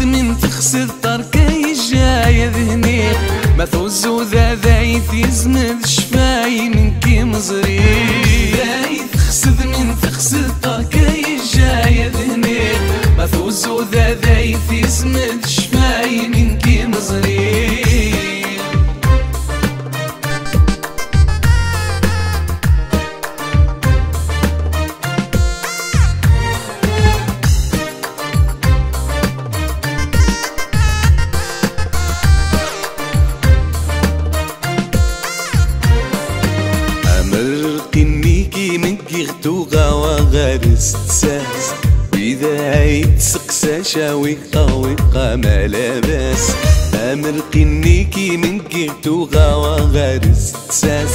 من تخسد طركي جاية ذهني ما ثوز وذا ذايت يزمد شفاي منكي مزري ذايت تخسد من تخسد طركي جاية ذهني ما ثوز وذا ذايت يزمد شفاي منكي مزري توغا وغارس تساس إذا عيد سقسا شاويقا ويقا ما لاباس أمرقني كي منكي توغا وغارس تساس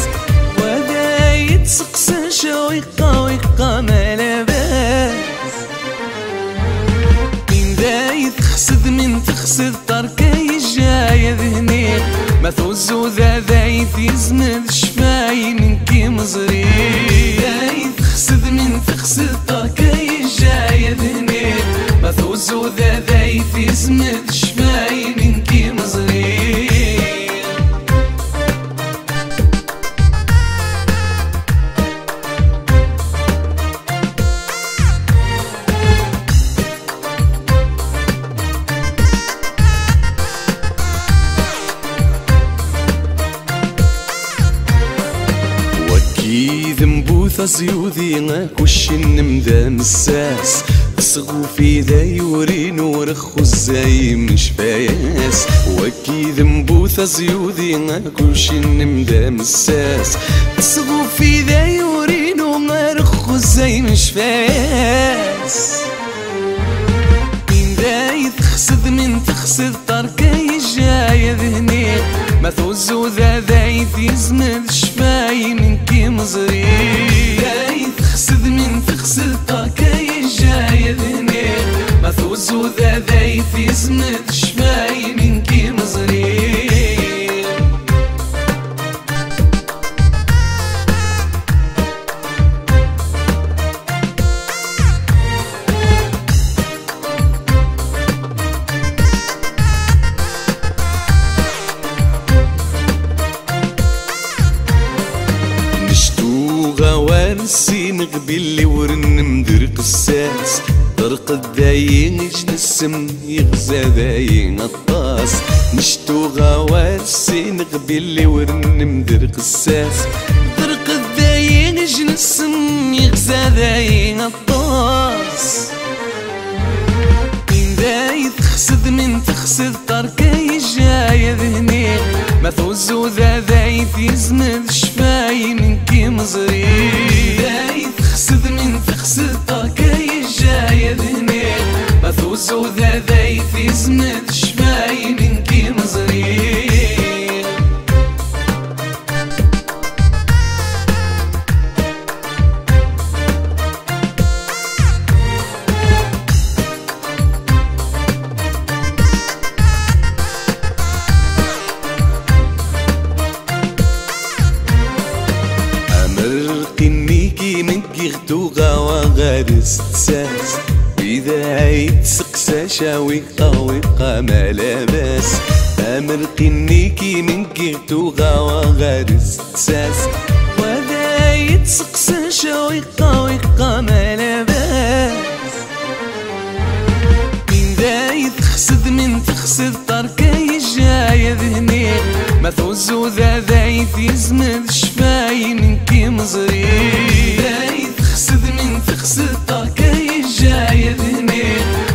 وإذا عيد سقسا شاويقا ويقا ما لاباس من ذايد تخسد من تخسد طركاي جاية ذهني ما ثوز وذا ذايد يزمد شفاي منكي مزري تخسد من تخسد طركي جاية ذهني ما ثوز وذا ذايت يزمد شفاي منكي مزري ذنبوث زيوذي ناكوش النمذام الساس صغو في ذا يورين ورخو الزاي مش فاياس وكي ذنبوث زيوذي ناكوش النمذام الساس صغو في ذا يورين ورخو الزاي مش فاياس من ذاي تخسد من تخسد طركي جاية ذهني ما ثوز وذا ذايت يزمد شفاي منكي مزري ذايت تخسد من تخسد طاكاي جاية ذهني ما ثوز وذا ذايت يزمد شفاي منكي مزري نسي مقبلي ورن مدير قساس طرق الداين جنسم يغزى داين الطاس نشتو غواسي مقبلي ورن مدير قساس طرق الداين جنسم يغزى داين الطاس من داي تخسد من تخسد طركاي جاية ذهني ما ثوز وذا ذايت يزمد شفاي منكي مزري ذايت تخسد من تخسد طاكاي جاية ذهني ما ثوز وذا ذايت يزمد شفاي منكي مزري توغا وغارس تساس إذا عيد سقسا شاويقا ويقا ما لاباس أمرقني كي منكي توغا وغارس تساس وإذا عيد سقسا شاويقا ويقا ما لاباس من ذاي تخسد من تخسد طركاي جاية ذهني ما ثوز وذا ذايت يزمد شفاي منكي مزري تخسد من تخسد طاكاي جاية ذهني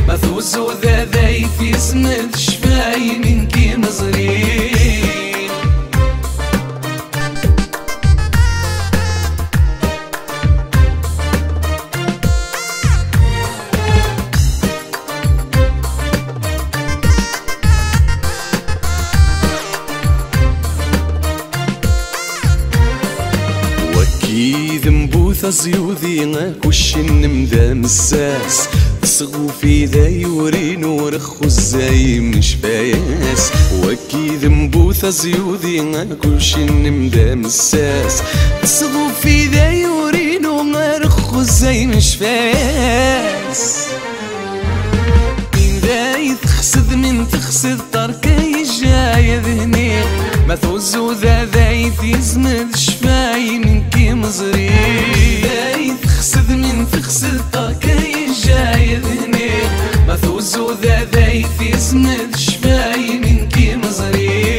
ما ثوز وذا ذايت يزمد شفاي منكي مزري سازي وذينا كوشن مدام الساس صغو في ذا يورين ورخو الزاي مش باياس وكي ذنبو ثازي وذينا كوشن مدام الساس صغو في ذا يورين ورخو الزاي مش باياس من ذاي تخسد من تخسد طركاي جاي ذهني ما ثوزو ذا ذاي تيزمد شفاي منكي مزري ذاي تخسد من تخسد طركاي جاي ذهني ما ثوزو ذا ذاي تيزمد شفاي منكي مزري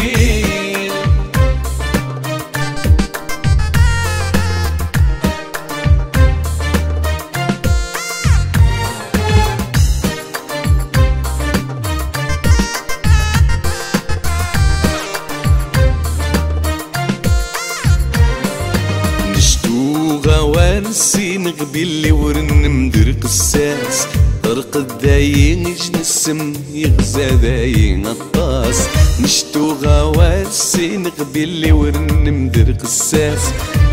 نسي نغبي اللي ورن مدير قساس طرق الداين يجنسم يغزى داين الطاس نشتو غواسي نغبي اللي ورن مدير قساس